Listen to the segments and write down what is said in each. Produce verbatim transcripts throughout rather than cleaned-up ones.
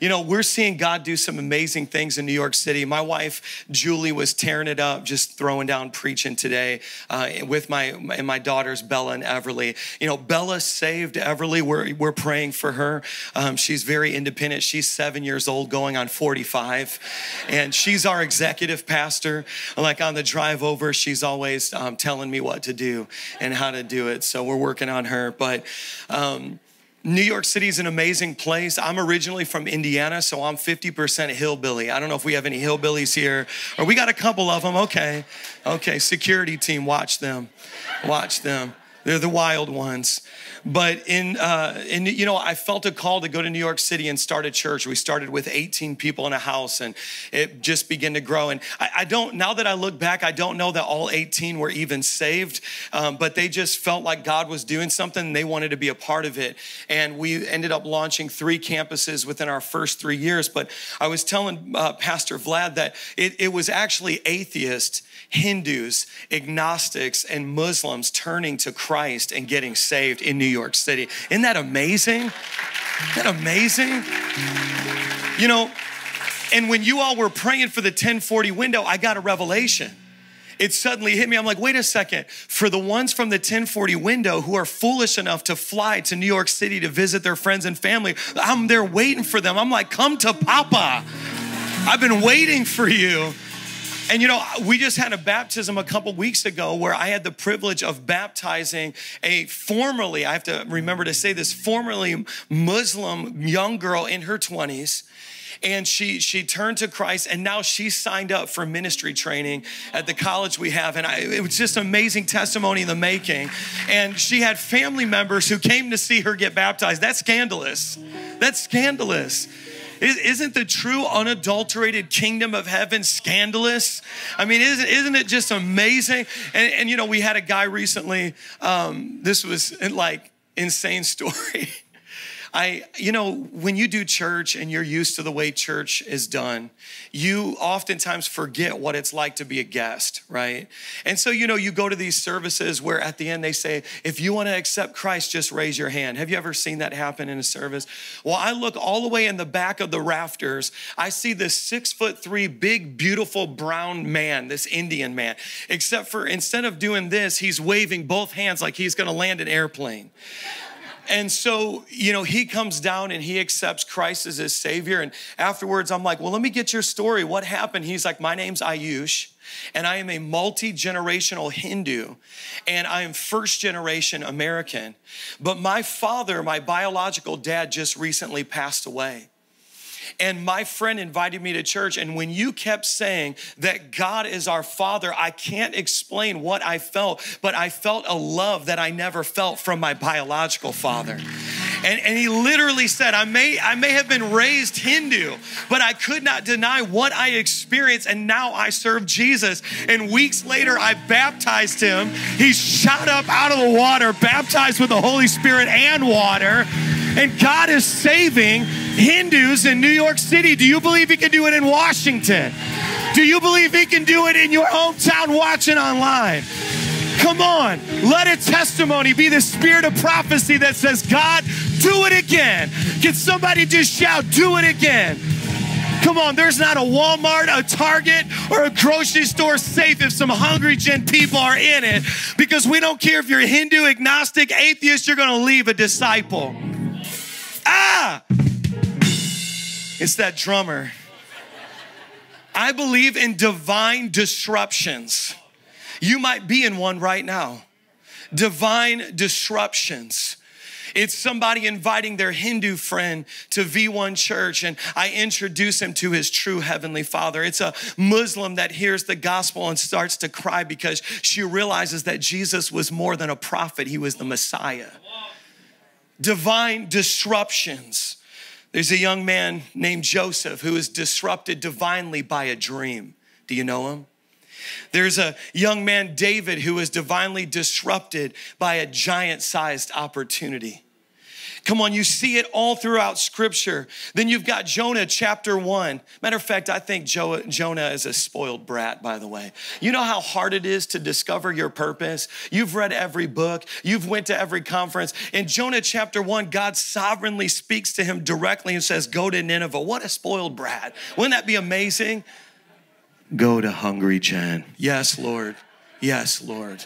You know, we're seeing God do some amazing things in New York City. My wife, Julie, was tearing it up, just throwing down preaching today uh, with my and my daughters, Bella and Everly. You know, Bella saved Everly. We're, we're praying for her. Um, she's very independent. She's seven years old, going on forty-five. And she's our executive pastor. Like on the drive over, she's always um, telling me what to do and how to do it. So we're working on her. But um, New York City is an amazing place. I'm originally from Indiana, so I'm fifty percent hillbilly. I don't know if we have any hillbillies here, or we got a couple of them. Okay, okay, security team, watch them, watch them. They're the wild ones. But in, uh, in, you know, I felt a call to go to New York City and start a church. We started with eighteen people in a house, and it just began to grow. And I, I don't, now that I look back, I don't know that all eighteen were even saved, um, but they just felt like God was doing something, and they wanted to be a part of it. And we ended up launching three campuses within our first three years. But I was telling uh, Pastor Vlad that it, it was actually atheists, Hindus, agnostics, and Muslims turning to Christ and getting saved in New York City. Isn't that amazing? Isn't that amazing? You know, and when you all were praying for the ten forty window, I got a revelation. It suddenly hit me. I'm like, wait a second. For the ones from the ten forty window who are foolish enough to fly to New York City to visit their friends and family, I'm there waiting for them. I'm like, come to Papa. I've been waiting for you. And, you know, we just had a baptism a couple weeks ago where I had the privilege of baptizing a formerly, I have to remember to say this, formerly Muslim young girl in her twenties. And she she turned to Christ, and now she signed up for ministry training at the college we have. And I, it was just an amazing testimony in the making. And she had family members who came to see her get baptized. That's scandalous. That's scandalous. Isn't the true unadulterated kingdom of heaven scandalous? I mean, isn't, isn't it just amazing? And, and, you know, we had a guy recently, um, this was like insane story. I, you know, when you do church and you're used to the way church is done, you oftentimes forget what it's like to be a guest, right? And so, you know, you go to these services where at the end they say, if you want to accept Christ, just raise your hand. Have you ever seen that happen in a service? Well, I look all the way in the back of the rafters. I see this six foot three, big, beautiful brown man, this Indian man, except for instead of doing this, he's waving both hands like he's going to land an airplane. And so, you know, he comes down and he accepts Christ as his Savior. And afterwards, I'm like, well, let me get your story. What happened? He's like, my name's Ayush, and I am a multi-generational Hindu, and I am first-generation American. But my father, my biological dad, just recently passed away. And my friend invited me to church. And when you kept saying that God is our Father, I can't explain what I felt, but I felt a love that I never felt from my biological father. And, and he literally said, I may, I may have been raised Hindu, but I could not deny what I experienced. And now I serve Jesus. And weeks later, I baptized him. He shot up out of the water, baptized with the Holy Spirit and water. And God is saving Hindus in New York City. Do you believe he can do it in Washington? Do you believe he can do it in your hometown watching online? Come on, let a testimony be the spirit of prophecy that says, God, do it again. Can somebody just shout, do it again? Come on, there's not a Walmart, a Target, or a grocery store safe if some hungry gen people are in it, because we don't care if you're Hindu, agnostic, atheist, you're gonna leave a disciple. Ah! It's that drummer. I believe in divine disruptions. You might be in one right now. Divine disruptions. It's somebody inviting their Hindu friend to V one Church, and I introduce him to his true heavenly Father. It's a Muslim that hears the gospel and starts to cry because she realizes that Jesus was more than a prophet. He was the Messiah. Divine disruptions. There's a young man named Joseph who is disrupted divinely by a dream. Do you know him? There's a young man, David, who is divinely disrupted by a giant-sized opportunity. Come on, you see it all throughout Scripture. Then you've got Jonah chapter one. Matter of fact, I think Jo- Jonah is a spoiled brat, by the way. You know how hard it is to discover your purpose? You've read every book. You've went to every conference. In Jonah chapter one, God sovereignly speaks to him directly and says, go to Nineveh. What a spoiled brat. Wouldn't that be amazing? Go to Hungry Gen. Yes, Lord. Yes, Lord.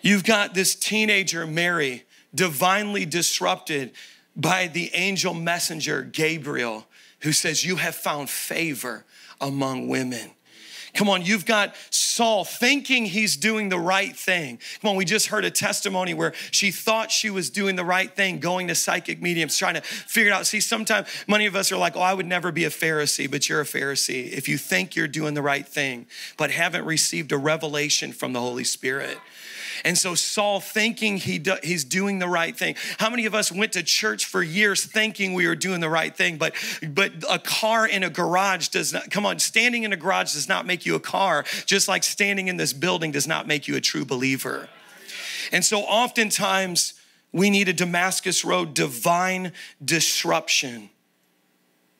You've got this teenager, Mary, divinely disrupted by the angel messenger, Gabriel, who says, you have found favor among women. Come on, you've got Saul thinking he's doing the right thing. Come on, we just heard a testimony where she thought she was doing the right thing, going to psychic mediums, trying to figure it out. See, sometimes many of us are like, oh, I would never be a Pharisee, but you're a Pharisee if you think you're doing the right thing, but haven't received a revelation from the Holy Spirit. And so Saul thinking he do, he's doing the right thing. How many of us went to church for years thinking we were doing the right thing, but, but a car in a garage does not, come on, standing in a garage does not make you a car, just like standing in this building does not make you a true believer. And so oftentimes we need a Damascus Road, divine disruption,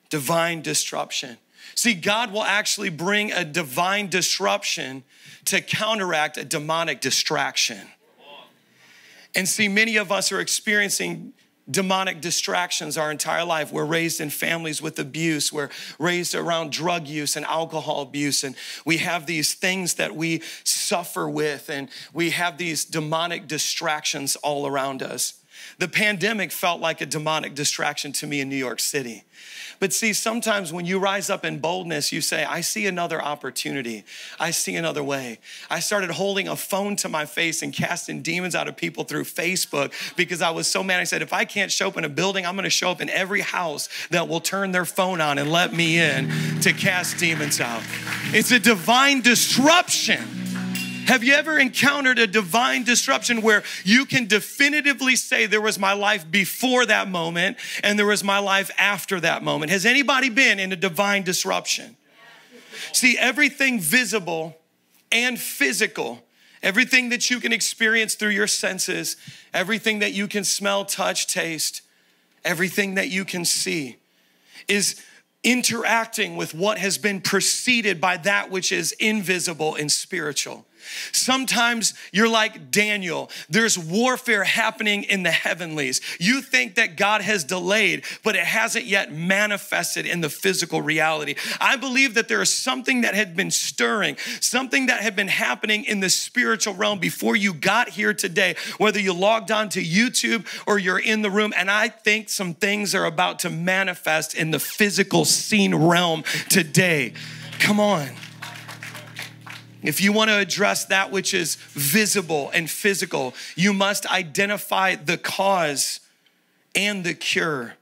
divine disruption. See, God will actually bring a divine disruption to counteract a demonic distraction. And see, many of us are experiencing demonic distractions our entire life. We're raised in families with abuse. We're raised around drug use and alcohol abuse. And we have these things that we suffer with, and we have these demonic distractions all around us. The pandemic felt like a demonic distraction to me in New York City. But see, sometimes when you rise up in boldness, you say, I see another opportunity. I see another way. I started holding a phone to my face and casting demons out of people through Facebook because I was so mad. I said, if I can't show up in a building, I'm going to show up in every house that will turn their phone on and let me in to cast demons out. It's a divine disruption. Have you ever encountered a divine disruption where you can definitively say there was my life before that moment and there was my life after that moment? Has anybody been in a divine disruption? See, everything visible and physical, everything that you can experience through your senses, everything that you can smell, touch, taste, everything that you can see is interacting with what has been preceded by that which is invisible and spiritual. Sometimes you're like Daniel. There's warfare happening in the heavenlies. You think that God has delayed, but it hasn't yet manifested in the physical reality. I believe that there is something that had been stirring, something that had been happening in the spiritual realm before you got here today, whether you logged on to YouTube or you're in the room. And I think some things are about to manifest in the physical scene realm today. Come on. If you want to address that which is visible and physical, you must identify the cause and the cure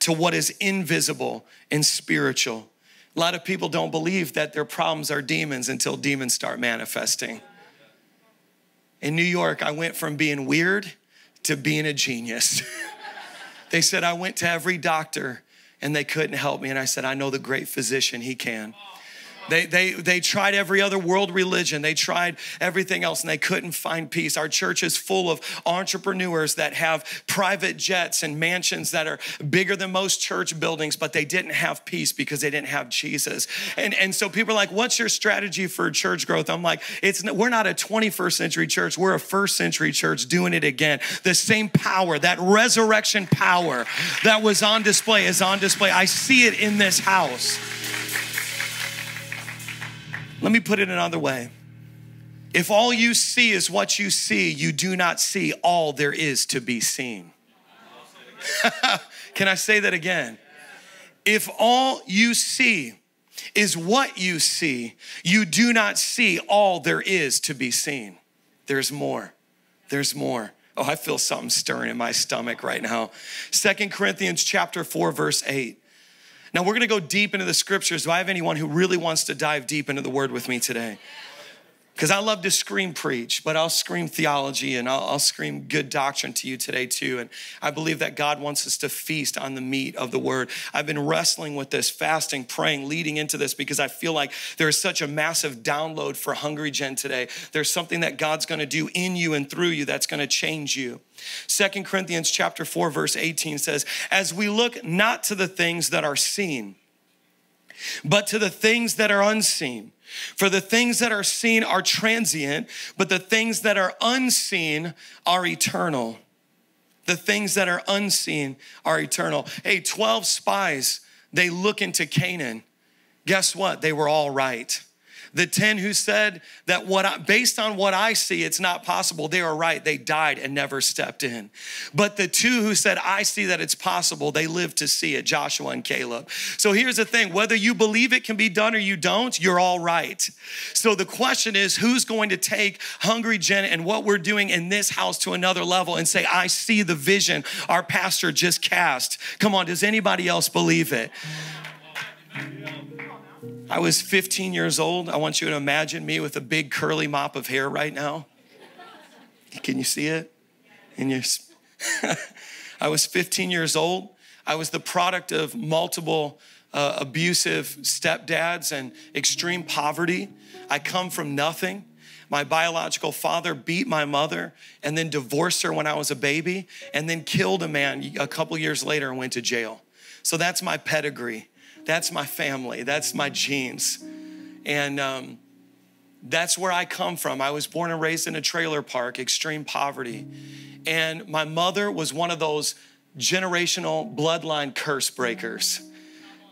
to what is invisible and spiritual. A lot of people don't believe that their problems are demons until demons start manifesting. In New York, I went from being weird to being a genius. They said, I went to every doctor and they couldn't help me. And I said, I know the great physician, he can. They, they, they tried every other world religion. They tried everything else, and they couldn't find peace. Our church is full of entrepreneurs that have private jets and mansions that are bigger than most church buildings, but they didn't have peace because they didn't have Jesus. And, and so people are like, what's your strategy for church growth? I'm like, it's, we're not a twenty-first century church. We're a first century church doing it again. The same power, that resurrection power that was on display is on display. I see it in this house. Let me put it another way. If all you see is what you see, you do not see all there is to be seen. Can I say that again? If all you see is what you see, you do not see all there is to be seen. There's more. There's more. Oh, I feel something stirring in my stomach right now. Second Corinthians chapter four, verse eight. Now, we're going to go deep into the scriptures. Do I have anyone who really wants to dive deep into the word with me today? Because I love to scream preach, but I'll scream theology and I'll, I'll scream good doctrine to you today too. And I believe that God wants us to feast on the meat of the word. I've been wrestling with this, fasting, praying, leading into this because I feel like there is such a massive download for Hungry Gen today. There's something that God's going to do in you and through you that's going to change you. Second Corinthians chapter four, verse eighteen says, as we look not to the things that are seen, but to the things that are unseen. For the things that are seen are transient, but the things that are unseen are eternal. The things that are unseen are eternal. Hey, twelve spies, they look into Canaan. Guess what? They were all right. The ten who said that what I, based on what I see, it's not possible, they are right. They died and never stepped in. But the two who said, I see that it's possible, they lived to see it, Joshua and Caleb. So here's the thing, whether you believe it can be done or you don't, you're all right. So the question is, who's going to take Hungry Gen and what we're doing in this house to another level and say, I see the vision our pastor just cast. Come on, does anybody else believe it? I was fifteen years old. I want you to imagine me with a big curly mop of hair right now. Can you see it? In your I was fifteen years old. I was the product of multiple uh, abusive stepdads and extreme poverty. I come from nothing. My biological father beat my mother and then divorced her when I was a baby and then killed a man a couple years later and went to jail. So that's my pedigree. That's my family. That's my genes. And um, that's where I come from. I was born and raised in a trailer park, extreme poverty. And my mother was one of those generational bloodline curse breakers.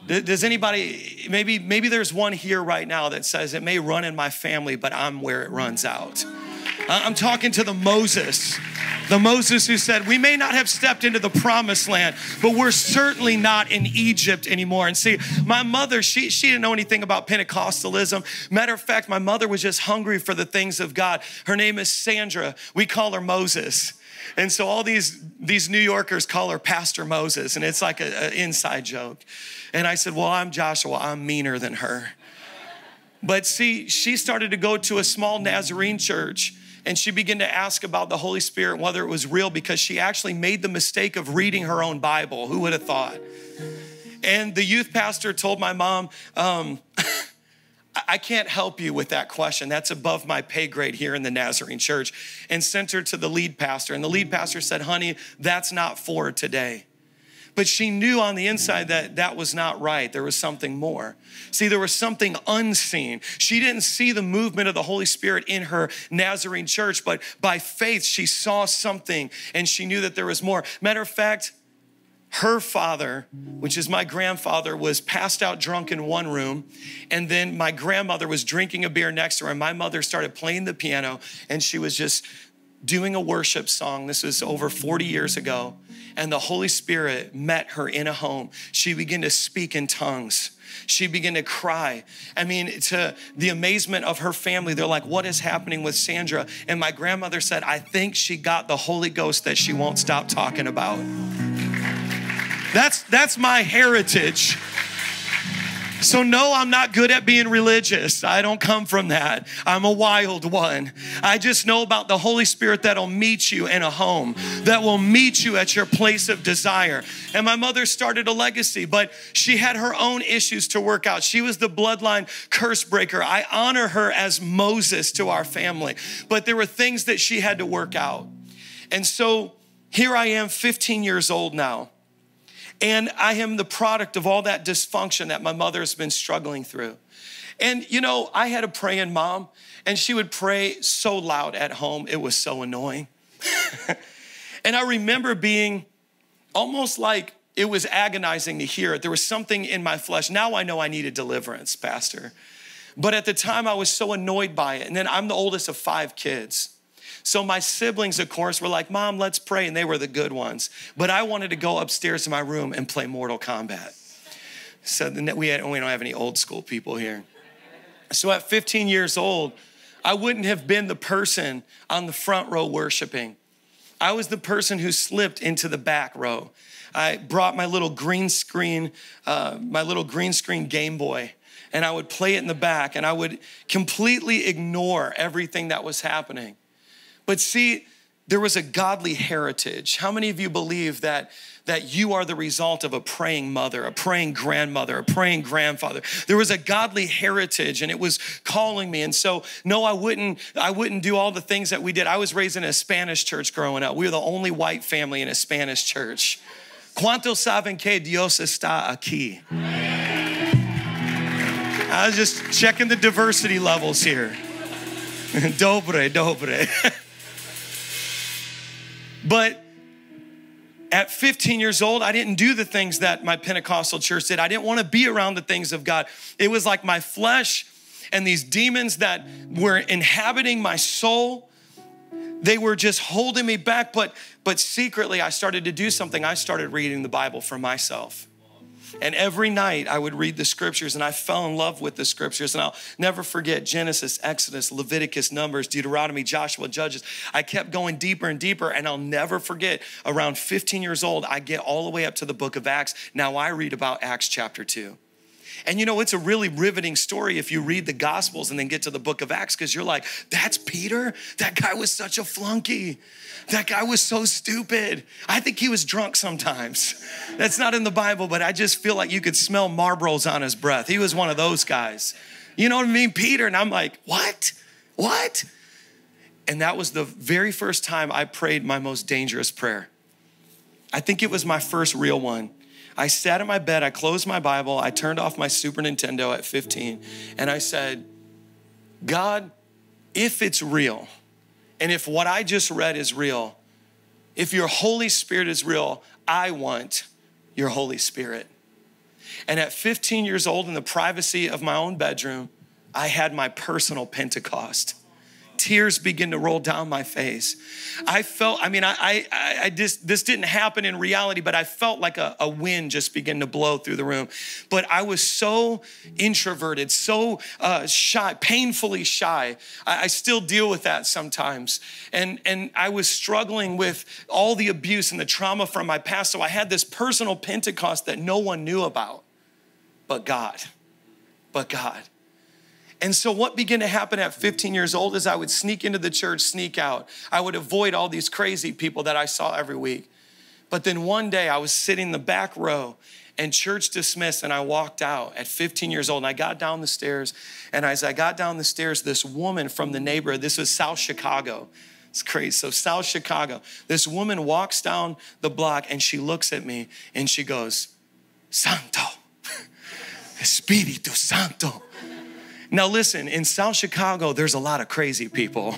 Does anybody, maybe, maybe there's one here right now that says it may run in my family, but I'm where it runs out. I'm talking to the Moses, the Moses who said, we may not have stepped into the promised land, but we're certainly not in Egypt anymore. And see, my mother, she, she didn't know anything about Pentecostalism. Matter of fact, my mother was just hungry for the things of God. Her name is Sandra. We call her Moses. And so all these, these New Yorkers call her Pastor Moses, and it's like an inside joke. And I said, well, I'm Joshua. I'm meaner than her. But see, she started to go to a small Nazarene church. And she began to ask about the Holy Spirit, whether it was real, because she actually made the mistake of reading her own Bible. Who would have thought? And the youth pastor told my mom, um, I can't help you with that question. That's above my pay grade here in the Nazarene church, and sent her to the lead pastor. And the lead pastor said, honey, that's not for today. But she knew on the inside that that was not right. There was something more. See, there was something unseen. She didn't see the movement of the Holy Spirit in her Nazarene church, but by faith, she saw something and she knew that there was more. Matter of fact, her father, which is my grandfather, was passed out drunk in one room. And then my grandmother was drinking a beer next to her. And my mother started playing the piano and she was just doing a worship song. This was over forty years ago. And the Holy Spirit met her in a home. She began to speak in tongues. She began to cry. I mean, to the amazement of her family, they're like, what is happening with Sandra? And my grandmother said, I think she got the Holy Ghost that she won't stop talking about. That's, that's my heritage. So no, I'm not good at being religious. I don't come from that. I'm a wild one. I just know about the Holy Spirit that'll meet you in a home, that will meet you at your place of desire. And my mother started a legacy, but she had her own issues to work out. She was the bloodline curse breaker. I honor her as Moses to our family, but there were things that she had to work out. And so here I am, fifteen years old now. And I am the product of all that dysfunction that my mother has been struggling through. And, you know, I had a praying mom, and she would pray so loud at home. It was so annoying. And I remember being almost like it was agonizing to hear it. There was something in my flesh. Now I know I needed deliverance, Pastor. But at the time, I was so annoyed by it. And then I'm the oldest of five kids. So my siblings, of course, were like, Mom, let's pray. And they were the good ones. But I wanted to go upstairs to my room and play Mortal Kombat. So we, had, we don't have any old school people here. So at fifteen years old, I wouldn't have been the person on the front row worshiping. I was the person who slipped into the back row. I brought my little green screen, uh, my little green screen Game Boy and I would play it in the back, and I would completely ignore everything that was happening. But see, there was a godly heritage. How many of you believe that, that you are the result of a praying mother, a praying grandmother, a praying grandfather? There was a godly heritage, and it was calling me. And so, no, I wouldn't, I wouldn't do all the things that we did. I was raised in a Spanish church growing up. We were the only white family in a Spanish church. ¿Cuántos saben que Dios está aquí? I was just checking the diversity levels here. Dobre, dobre. But at fifteen years old, I didn't do the things that my Pentecostal church did. I didn't want to be around the things of God. It was like my flesh and these demons that were inhabiting my soul, they were just holding me back. But, but secretly, I started to do something. I started reading the Bible for myself. And every night I would read the scriptures, and I fell in love with the scriptures. And I'll never forget Genesis, Exodus, Leviticus, Numbers, Deuteronomy, Joshua, Judges. I kept going deeper and deeper, and I'll never forget, around fifteen years old, I get all the way up to the book of Acts. Now I read about Acts chapter two. And you know, it's a really riveting story if you read the Gospels and then get to the book of Acts, because you're like, that's Peter? That guy was such a flunky. That guy was so stupid. I think he was drunk sometimes. That's not in the Bible, but I just feel like you could smell Marlboros on his breath. He was one of those guys. You know what I mean? Peter. And I'm like, what? What? And that was the very first time I prayed my most dangerous prayer. I think it was my first real one. I sat in my bed, I closed my Bible, I turned off my Super Nintendo at fifteen, and I said, God, if it's real, and if what I just read is real, if your Holy Spirit is real, I want your Holy Spirit. And at fifteen years old, in the privacy of my own bedroom, I had my personal Pentecost. Tears begin to roll down my face. I felt, I mean, I, I, I just, this didn't happen in reality, but I felt like a, a wind just begin to blow through the room. But I was so introverted, so uh, shy, painfully shy. I, I still deal with that sometimes. And, and I was struggling with all the abuse and the trauma from my past. So I had this personal Pentecost that no one knew about, but God, but God. And so what began to happen at fifteen years old is I would sneak into the church, sneak out. I would avoid all these crazy people that I saw every week. But then one day I was sitting in the back row and church dismissed, and I walked out at fifteen years old, and I got down the stairs. And as I got down the stairs, this woman from the neighborhood, this was South Chicago. It's crazy. So South Chicago, this woman walks down the block, and she looks at me and she goes, Santo, Espíritu Santo. Now listen, in South Chicago, there's a lot of crazy people.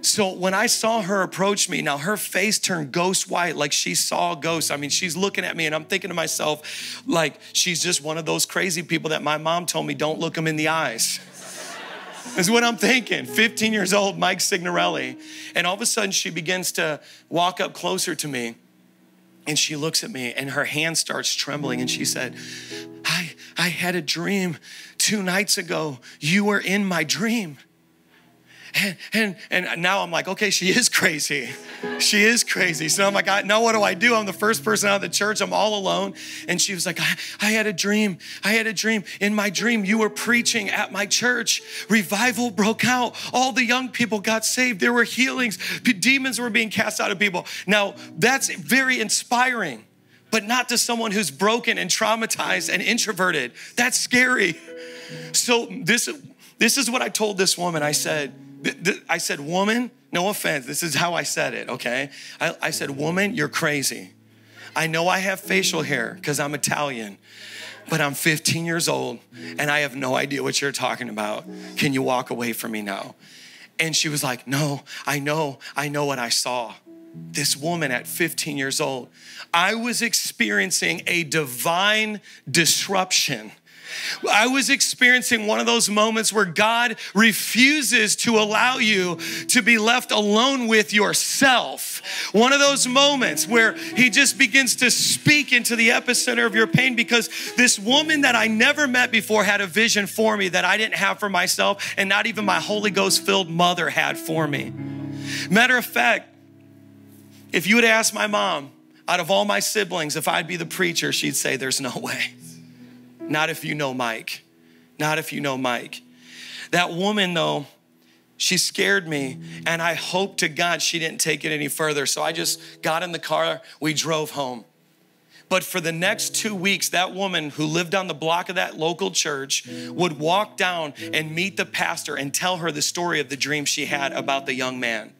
So when I saw her approach me, now her face turned ghost white, like she saw ghosts. I mean, she's looking at me, and I'm thinking to myself, like, she's just one of those crazy people that my mom told me, don't look them in the eyes. That's what I'm thinking. fifteen years old, Mike Signorelli. And all of a sudden, she begins to walk up closer to me, and she looks at me, and her hand starts trembling, and she said, I, I had a dream two nights ago. You were in my dream. And, and, and now I'm like, okay, she is crazy. She is crazy. So I'm like, I, now what do I do? I'm the first person out of the church. I'm all alone. And she was like, I, I had a dream. I had a dream. In my dream, you were preaching at my church. Revival broke out. All the young people got saved. There were healings. Demons were being cast out of people. Now, that's very inspiring, but not to someone who's broken and traumatized and introverted. That's scary. So this, this is what I told this woman. I said, I said, woman, no offense. This is how I said it, okay? I, I said, woman, you're crazy. I know I have facial hair because I'm Italian, but I'm fifteen years old, and I have no idea what you're talking about. Can you walk away from me now? And she was like, no, I know. I know what I saw. This woman at fifteen years old, I was experiencing a divine disruption. I was experiencing one of those moments where God refuses to allow you to be left alone with yourself. One of those moments where he just begins to speak into the epicenter of your pain, because this woman that I never met before had a vision for me that I didn't have for myself, and not even my Holy Ghost-filled mother had for me. Matter of fact, if you would ask my mom, out of all my siblings, if I'd be the preacher, she'd say, there's no way. Not if you know Mike. Not if you know Mike. That woman, though, she scared me, and I hope to God she didn't take it any further. So I just got in the car. We drove home. But for the next two weeks, that woman who lived on the block of that local church would walk down and meet the pastor and tell her the story of the dream she had about the young man.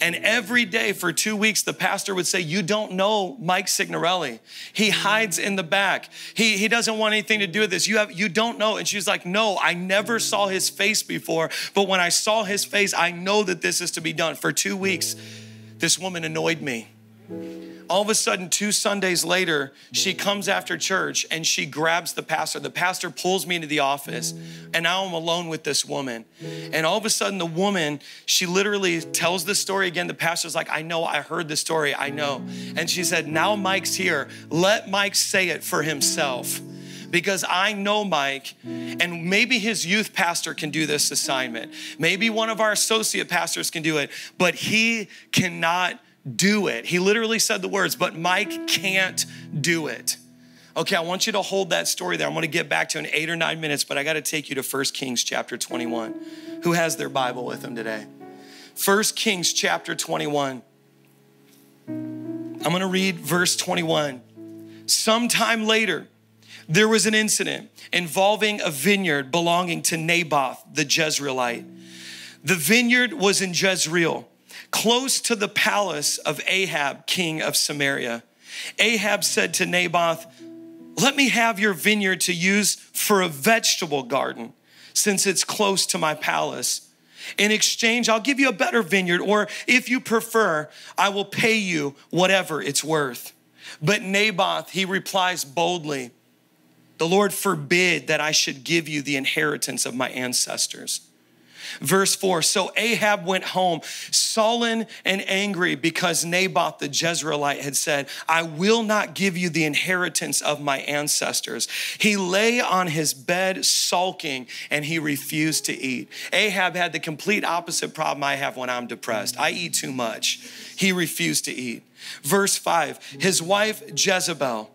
And every day for two weeks, the pastor would say, you don't know Mike Signorelli. He hides in the back. He, he doesn't want anything to do with this. You, have, you don't know. And she's like, no, I never saw his face before. But when I saw his face, I know that this is to be done. For two weeks, this woman annoyed me. All of a sudden, two Sundays later, she comes after church and she grabs the pastor. The pastor pulls me into the office, and now I'm alone with this woman. And all of a sudden, the woman, she literally tells the story again. The pastor's like, I know, I heard the story, I know. And she said, now Mike's here. Let Mike say it for himself, because I know Mike, and maybe his youth pastor can do this assignment. Maybe one of our associate pastors can do it, but he cannot do it. He literally said the words, but Mike can't do it. Okay, I want you to hold that story there. I'm going to get back to it in eight or nine minutes, but I got to take you to First Kings chapter twenty-one. Who has their Bible with them today? First Kings chapter twenty-one. I'm going to read verse twenty-one. Sometime later, there was an incident involving a vineyard belonging to Naboth, the Jezreelite. The vineyard was in Jezreel, close to the palace of Ahab, king of Samaria. Ahab said to Naboth, let me have your vineyard to use for a vegetable garden, since it's close to my palace. In exchange, I'll give you a better vineyard, or if you prefer, I will pay you whatever it's worth. But Naboth, he replies boldly, the Lord forbid that I should give you the inheritance of my ancestors. Verse four, so Ahab went home sullen and angry because Naboth the Jezreelite had said, I will not give you the inheritance of my ancestors. He lay on his bed sulking and he refused to eat. Ahab had the complete opposite problem I have when I'm depressed. I eat too much. He refused to eat. Verse five, his wife Jezebel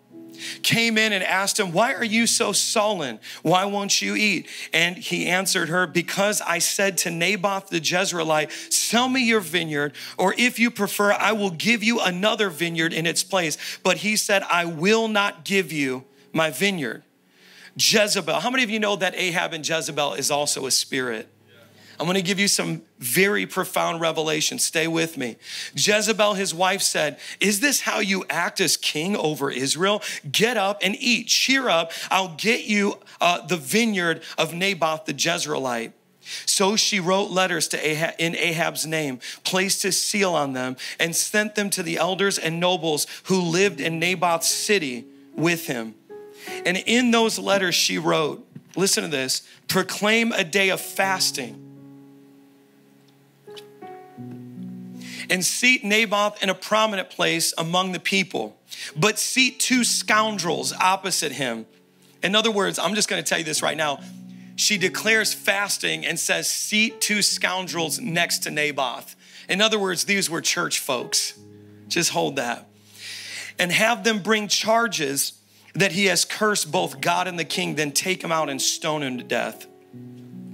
came in and asked him, why are you so sullen? Why won't you eat? And he answered her, because I said to Naboth the Jezreelite, sell me your vineyard, or if you prefer, I will give you another vineyard in its place. But he said, I will not give you my vineyard. Jezebel, how many of you know that Ahab and Jezebel is also a spirit? I'm going to give you some very profound revelation. Stay with me. Jezebel, his wife, said, is this how you act as king over Israel? Get up and eat. Cheer up. I'll get you uh, the vineyard of Naboth the Jezreelite. So she wrote letters to Ahab, in Ahab's name, placed his seal on them, and sent them to the elders and nobles who lived in Naboth's city with him. And in those letters she wrote, listen to this, proclaim a day of fasting and seat Naboth in a prominent place among the people, but seat two scoundrels opposite him. In other words, I'm just going to tell you this right now. She declares fasting and says, seat two scoundrels next to Naboth. In other words, these were church folks. Just hold that. And have them bring charges that he has cursed both God and the king, then take him out and stone him to death.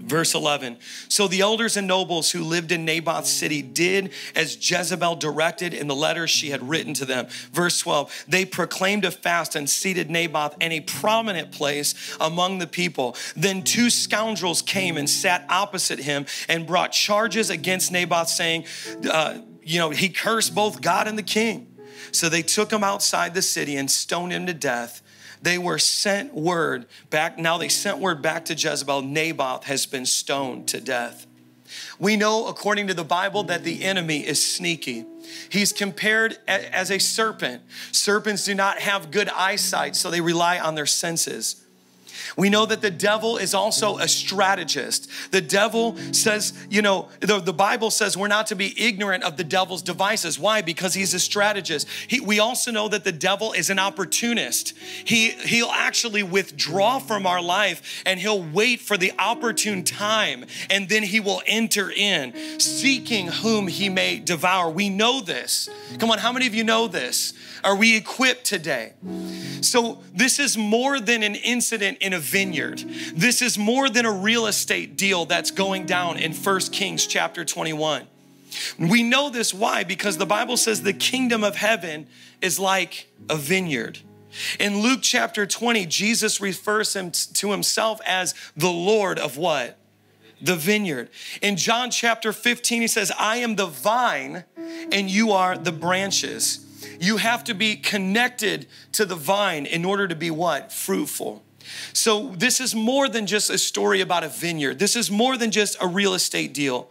Verse eleven, so the elders and nobles who lived in Naboth's city did as Jezebel directed in the letters she had written to them. Verse twelve, they proclaimed a fast and seated Naboth in a prominent place among the people. Then two scoundrels came and sat opposite him and brought charges against Naboth, saying, uh, you know, he cursed both God and the king. So they took him outside the city and stoned him to death. They were sent word back. Now they sent word back to Jezebel, Naboth has been stoned to death. We know, according to the Bible, that the enemy is sneaky. He's compared as a serpent. Serpents do not have good eyesight, so they rely on their senses. We know that the devil is also a strategist. The devil says, you know, the, the Bible says we're not to be ignorant of the devil's devices. Why? Because he's a strategist. He, we also know that the devil is an opportunist. He, he'll actually withdraw from our life and he'll wait for the opportune time, and then he will enter in, seeking whom he may devour. We know this. Come on, how many of you know this? Are we equipped today? So this is more than an incident in a vineyard. This is more than a real estate deal that's going down in First Kings chapter twenty-one. We know this, why? Because the Bible says the kingdom of heaven is like a vineyard. In Luke chapter twenty, Jesus refers him to himself as the Lord of what? The vineyard. In John chapter fifteen, he says, I am the vine and you are the branches. You have to be connected to the vine in order to be what? Fruitful. So this is more than just a story about a vineyard. This is more than just a real estate deal.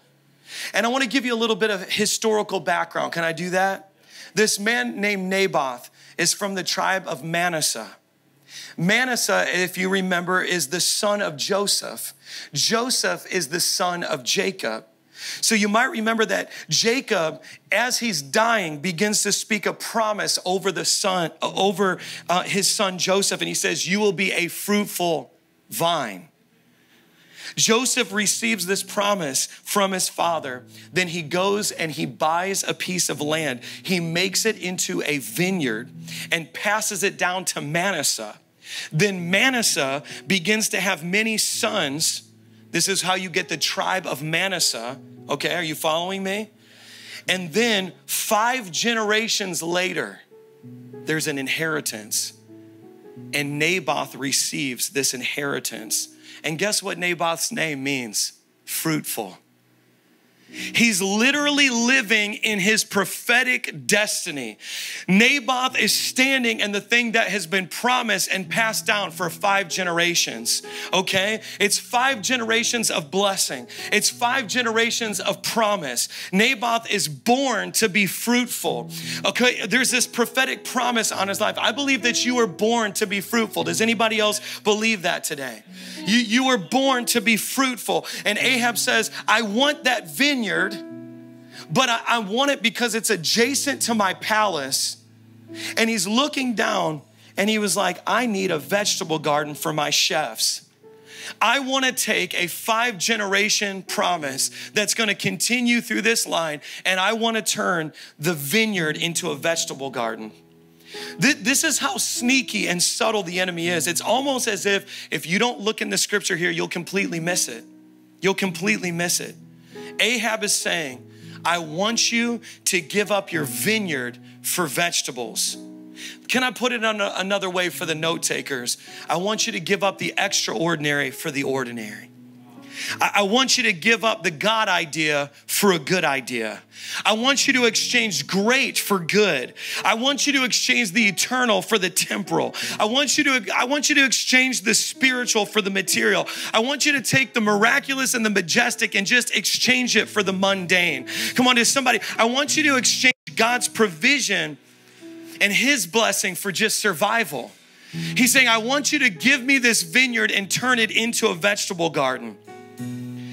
And I want to give you a little bit of historical background. Can I do that? This man named Naboth is from the tribe of Manasseh. Manasseh, if you remember, is the son of Joseph. Joseph is the son of Jacob. So you might remember that Jacob, as he's dying, begins to speak a promise over the son, over uh, his son Joseph, and he says, "You will be a fruitful vine." Joseph receives this promise from his father. Then he goes and he buys a piece of land. He makes it into a vineyard and passes it down to Manasseh. Then Manasseh begins to have many sons. This is how you get the tribe of Manasseh. Okay, are you following me? And then five generations later, there's an inheritance. And Naboth receives this inheritance. And guess what Naboth's name means? Fruitful. He's literally living in his prophetic destiny. Naboth is standing in the thing that has been promised and passed down for five generations, okay? It's five generations of blessing. It's five generations of promise. Naboth is born to be fruitful, okay? There's this prophetic promise on his life. I believe that you were born to be fruitful. Does anybody else believe that today? You, you were born to be fruitful. And Ahab says, I want that vineyard. Vineyard, but I, I want it because it's adjacent to my palace. And he's looking down and he was like, I need a vegetable garden for my chefs. I want to take a five generation promise that's going to continue through this line. And I want to turn the vineyard into a vegetable garden. This is how sneaky and subtle the enemy is. It's almost as if, if you don't look in the scripture here, you'll completely miss it. You'll completely miss it. Ahab is saying, I want you to give up your vineyard for vegetables. Can I put it on a, another way for the note takers? I want you to give up the extraordinary for the ordinary. I, I want you to give up the God idea for a good idea. I want you to exchange great for good. I want you to exchange the eternal for the temporal. I want you to, I want you to exchange the spiritual for the material. I want you to take the miraculous and the majestic and just exchange it for the mundane. Come on to somebody. I want you to exchange God's provision and his blessing for just survival. He's saying, I want you to give me this vineyard and turn it into a vegetable garden.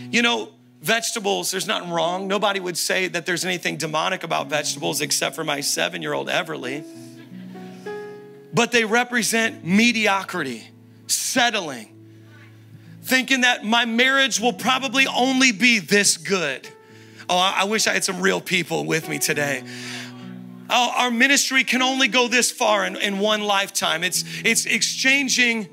You know, vegetables, there's nothing wrong. Nobody would say that there's anything demonic about vegetables except for my seven-year-old Everly. But they represent mediocrity, settling, thinking that my marriage will probably only be this good. Oh, I wish I had some real people with me today. Oh, our ministry can only go this far in, in one lifetime. It's, it's exchanging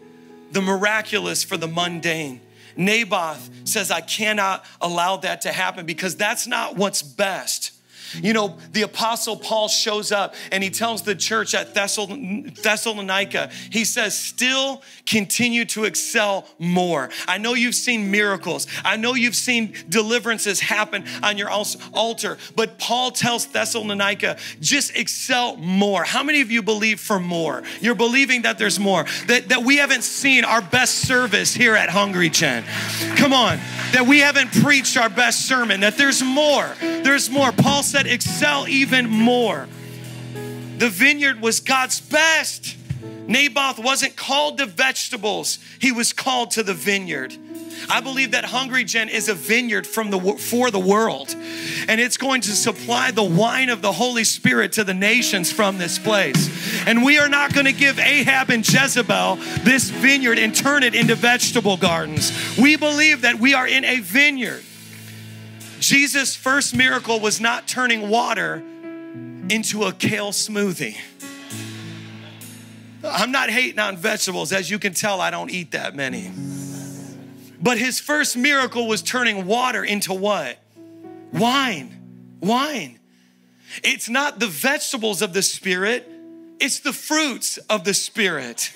the miraculous for the mundane. Naboth says, I cannot allow that to happen because that's not what's best. You know, the apostle Paul shows up and he tells the church at Thessalonica, he says, still continue to excel more. I know you've seen miracles. I know you've seen deliverances happen on your altar, but Paul tells Thessalonica, just excel more. How many of you believe for more? You're believing that there's more, that, that we haven't seen our best service here at Hungry Gen. Come on, that we haven't preached our best sermon, that there's more, there's more. Paul said, excel even more. The vineyard was God's best. Naboth wasn't called to vegetables. He was called to the vineyard. I believe that Hungry Gen is a vineyard from the, for the world. And it's going to supply the wine of the Holy Spirit to the nations from this place. And we are not going to give Ahab and Jezebel this vineyard and turn it into vegetable gardens. We believe that we are in a vineyard. Jesus' first miracle was not turning water into a kale smoothie. I'm not hating on vegetables. As you can tell, I don't eat that many. But his first miracle was turning water into what? Wine. Wine. It's not the vegetables of the Spirit. It's the fruits of the Spirit.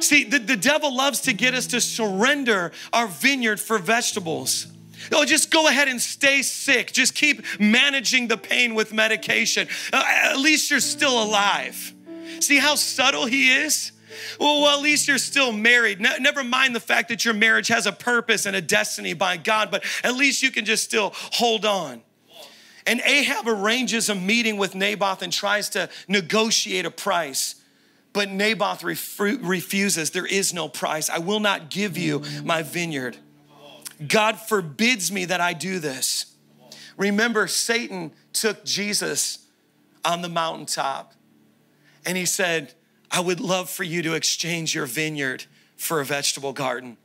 See, the, the devil loves to get us to surrender our vineyard for vegetables. Oh, just go ahead and stay sick. Just keep managing the pain with medication. Uh, at least you're still alive. See how subtle he is? Well, well, at least you're still married. Ne- never mind the fact that your marriage has a purpose and a destiny by God, but at least you can just still hold on. And Ahab arranges a meeting with Naboth and tries to negotiate a price. But Naboth ref- refuses. There is no price. I will not give you my vineyard. God forbids me that I do this. Remember, Satan took Jesus on the mountaintop and he said, I would love for you to exchange your vineyard for a vegetable garden.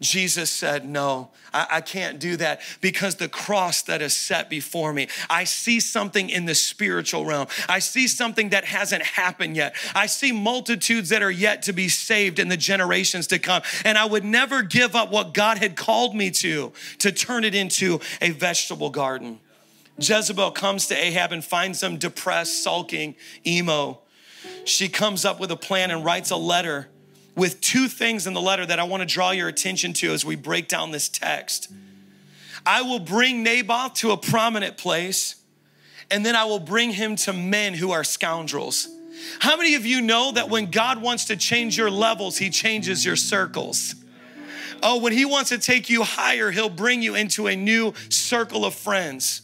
Jesus said, no, I, I can't do that because the cross that is set before me, I see something in the spiritual realm. I see something that hasn't happened yet. I see multitudes that are yet to be saved in the generations to come. And I would never give up what God had called me to, to turn it into a vegetable garden. Jezebel comes to Ahab and finds him depressed, sulking, emo. She comes up with a plan and writes a letter with two things in the letter that I want to draw your attention to as we break down this text. I will bring Naboth to a prominent place, and then I will bring him to men who are scoundrels. How many of you know that when God wants to change your levels, he changes your circles? Oh, when he wants to take you higher, he'll bring you into a new circle of friends.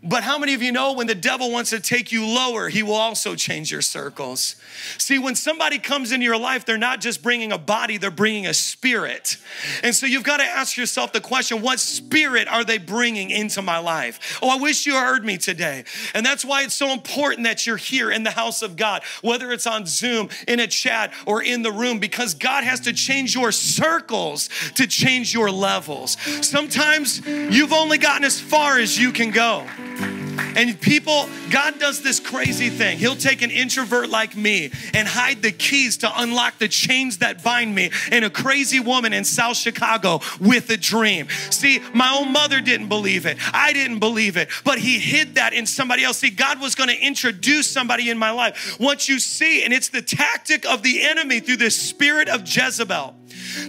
But how many of you know when the devil wants to take you lower, he will also change your circles? See, when somebody comes into your life, they're not just bringing a body, they're bringing a spirit. And so you've got to ask yourself the question, what spirit are they bringing into my life? Oh, I wish you heard me today. And that's why it's so important that you're here in the house of God, whether it's on Zoom, in a chat, or in the room, because God has to change your circles to change your levels. Sometimes you've only gotten as far as you can go. And people, God does this crazy thing. He'll take an introvert like me and hide the keys to unlock the chains that bind me in a crazy woman in South Chicago with a dream. See, my own mother didn't believe it. I didn't believe it. But he hid that in somebody else. See, God was going to introduce somebody in my life. What you see, and it's the tactic of the enemy through the spirit of Jezebel,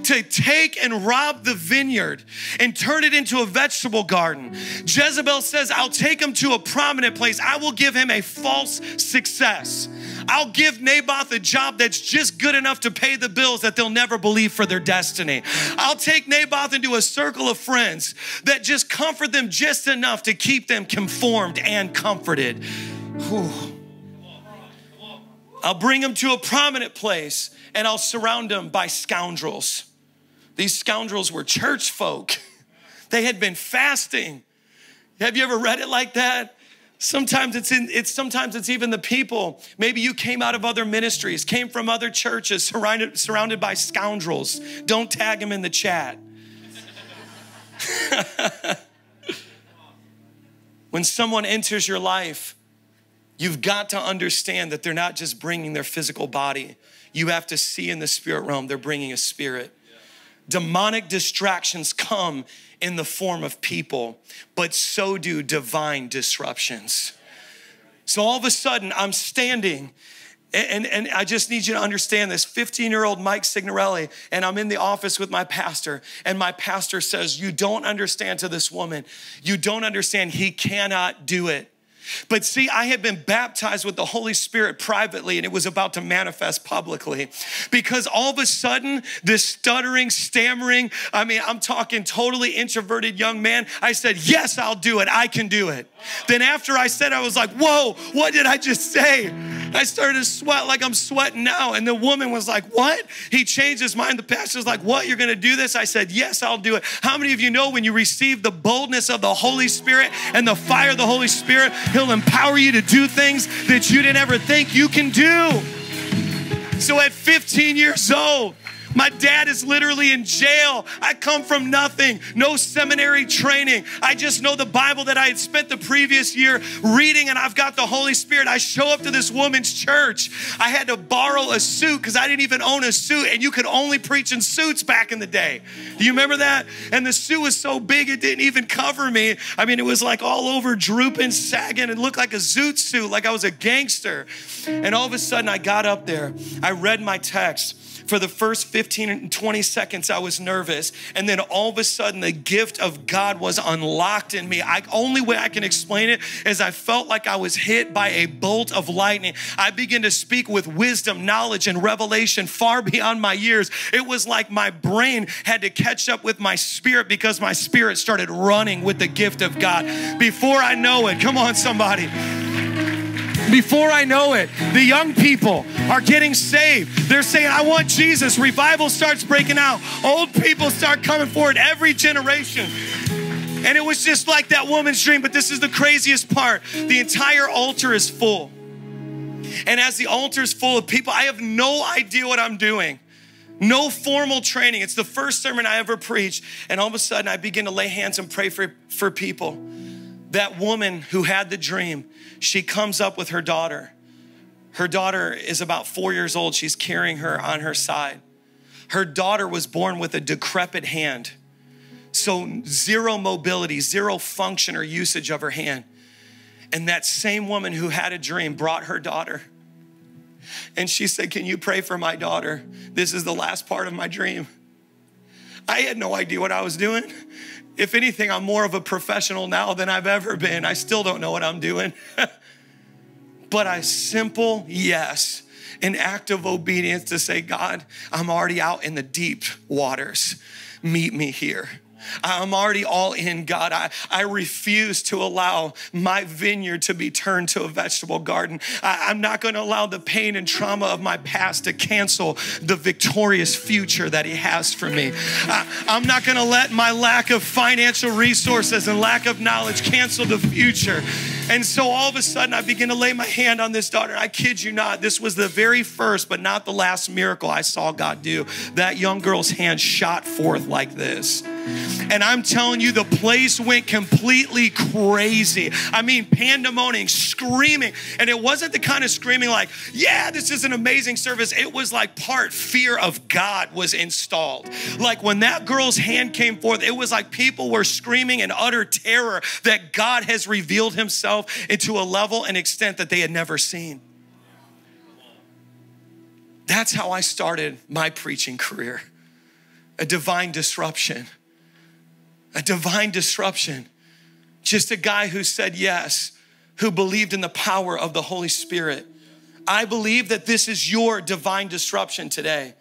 to take and rob the vineyard and turn it into a vegetable garden. Jezebel says, I'll take him to a prominent place. I will give him a false success. I'll give Naboth a job that's just good enough to pay the bills that they'll never believe for their destiny. I'll take Naboth into a circle of friends that just comfort them just enough to keep them conformed and comforted. Whew. I'll bring him to a prominent place and I'll surround him by scoundrels. These scoundrels were church folk. They had been fasting. Have you ever read it like that? Sometimes it's in, it's sometimes it's even the people. Maybe you came out of other ministries, came from other churches, surrounded surrounded by scoundrels. Don't tag them in the chat. When someone enters your life, you've got to understand that they're not just bringing their physical body. You have to see in the spirit realm, they're bringing a spirit. Yeah. Demonic distractions come in the form of people, but so do divine disruptions. So all of a sudden, I'm standing, and, and, and I just need you to understand this. fifteen-year-old Mike Signorelli, and I'm in the office with my pastor, and my pastor says, you don't understand to this woman. You don't understand. He cannot do it. But see, I had been baptized with the Holy Spirit privately, and it was about to manifest publicly, because all of a sudden, this stuttering, stammering, I mean, I'm talking totally introverted young man, I said, yes, I'll do it. I can do it. Then after I said, I was like, whoa, what did I just say? I started to sweat like I'm sweating now. And the woman was like, what? He changed his mind. The pastor's like, what? You're going to do this? I said, yes, I'll do it. How many of you know when you receive the boldness of the Holy Spirit and the fire of the Holy Spirit, he'll empower you to do things that you didn't ever think you can do? So at fifteen years old, My dad is literally in jail. I come from nothing, no seminary training. I just know the Bible that I had spent the previous year reading, and I've got the Holy Spirit. I show up to this woman's church. I had to borrow a suit because I didn't even own a suit, and you could only preach in suits back in the day. Do you remember that? And the suit was so big it didn't even cover me. I mean, it was like all over drooping, sagging, and looked like a zoot suit, like I was a gangster. And all of a sudden, I got up there. I read my text. For the first fifteen and twenty seconds, I was nervous. And then all of a sudden, the gift of God was unlocked in me. I, only way I can explain it is I felt like I was hit by a bolt of lightning. I began to speak with wisdom, knowledge, and revelation far beyond my years. It was like my brain had to catch up with my spirit because my spirit started running with the gift of God. Before I know it, come on, somebody. Before I know it, the young people are getting saved. They're saying, I want Jesus. Revival starts breaking out. Old people start coming forward, every generation. And it was just like that woman's dream, but this is the craziest part. The entire altar is full. And as the altar is full of people, I have no idea what I'm doing. No formal training. It's the first sermon I ever preached. And all of a sudden, I begin to lay hands and pray for, for people. That woman who had the dream, she comes up with her daughter. Her daughter is about four years old. She's carrying her on her side. Her daughter was born with a decrepit hand. So zero mobility, zero function or usage of her hand. And that same woman who had a dream brought her daughter. And she said, can you pray for my daughter? This is the last part of my dream. I had no idea what I was doing. If anything, I'm more of a professional now than I've ever been. I still don't know what I'm doing. But a simple yes, an act of obedience to say, God, I'm already out in the deep waters. Meet me here. I'm already all in, God. I, I refuse to allow my vineyard to be turned to a vegetable garden. I, I'm not going to allow the pain and trauma of my past to cancel the victorious future that He has for me. I, I'm not going to let my lack of financial resources and lack of knowledge cancel the future. And so all of a sudden, I begin to lay my hand on this daughter. I kid you not, this was the very first, but not the last miracle I saw God do. That young girl's hand shot forth like this. And I'm telling you, the place went completely crazy. I mean, pandemonium, screaming. And it wasn't the kind of screaming like, yeah, this is an amazing service. It was like part fear of God was installed. Like when that girl's hand came forth, it was like people were screaming in utter terror that God has revealed Himself into a level and extent that they had never seen. That's how I started my preaching career. A divine disruption. A divine disruption. Just a guy who said yes, who believed in the power of the Holy Spirit. I believe that this is your divine disruption today.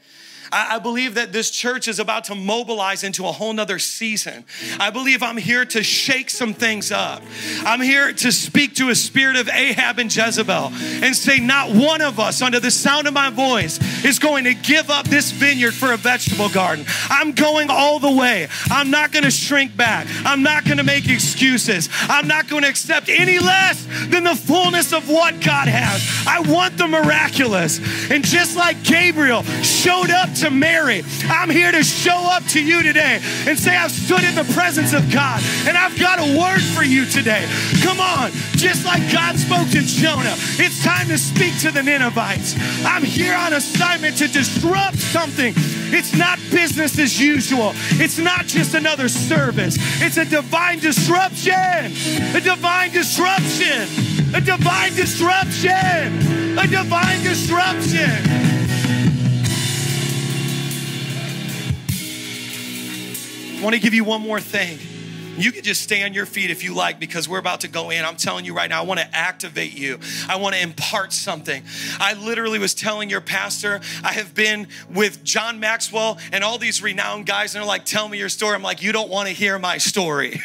I believe that this church is about to mobilize into a whole nother season. I believe I'm here to shake some things up. I'm here to speak to a spirit of Ahab and Jezebel and say, not one of us under the sound of my voice is going to give up this vineyard for a vegetable garden. I'm going all the way. I'm not going to shrink back. I'm not going to make excuses. I'm not going to accept any less than the fullness of what God has. I want the miraculous. And just like Gabriel showed up to Mary, I'm here to show up to you today and say, I've stood in the presence of God and I've got a word for you today. Come on, just like God spoke to Jonah, it's time to speak to the Ninevites. I'm here on assignment to disrupt something. It's not business as usual. It's not just another service. It's a divine disruption, a divine disruption, a divine disruption, a divine disruption. I want to give you one more thing. You can just stay on your feet if you like, because we're about to go in. I'm telling you right now, I want to activate you. I want to impart something. I literally was telling your pastor, I have been with John Maxwell and all these renowned guys, and they're like, tell me your story. I'm like, you don't want to hear my story.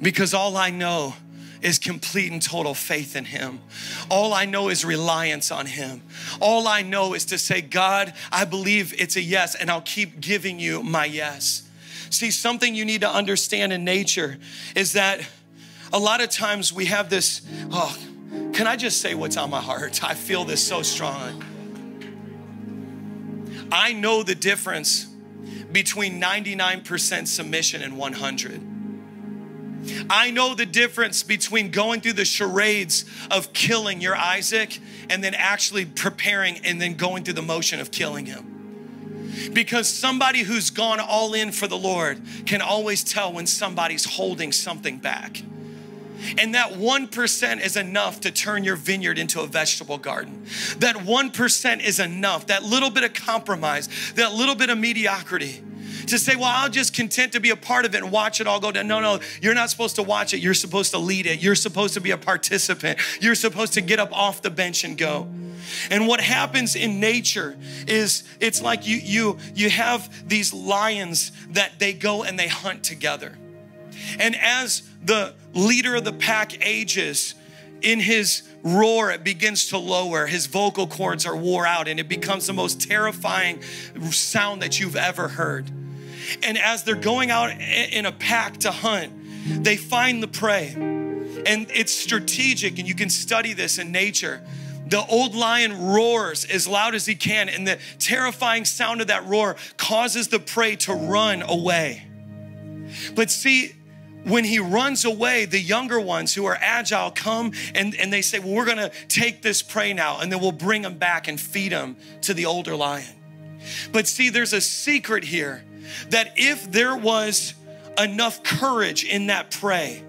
Because all I know is complete and total faith in Him. All I know is reliance on Him. All I know is to say, God, I believe it's a yes, and I'll keep giving you my yes. See, something you need to understand in nature is that a lot of times we have this, oh, can I just say what's on my heart? I feel this so strongly. I know the difference between ninety-nine percent submission and one hundred. I know the difference between going through the charades of killing your Isaac and then actually preparing and then going through the motion of killing him. Because somebody who's gone all in for the Lord can always tell when somebody's holding something back. And that one percent is enough to turn your vineyard into a vegetable garden. That one percent is enough, that little bit of compromise, that little bit of mediocrity, to say, well, I'll just content to be a part of it and watch it all go down. No, no, you're not supposed to watch it. You're supposed to lead it. You're supposed to be a participant. You're supposed to get up off the bench and go. And what happens in nature is it's like you, you, you have these lions that they go and they hunt together. And as the leader of the pack ages, in his roar, it begins to lower. His vocal cords are wore out and it becomes the most terrifying sound that you've ever heard. And as they're going out in a pack to hunt, they find the prey. And it's strategic, and you can study this in nature. The old lion roars as loud as he can, and the terrifying sound of that roar causes the prey to run away. But see, when he runs away, the younger ones who are agile come and, and they say, well, we're gonna take this prey now, and then we'll bring him back and feed him to the older lion. But see, there's a secret here, that if there was enough courage in that prey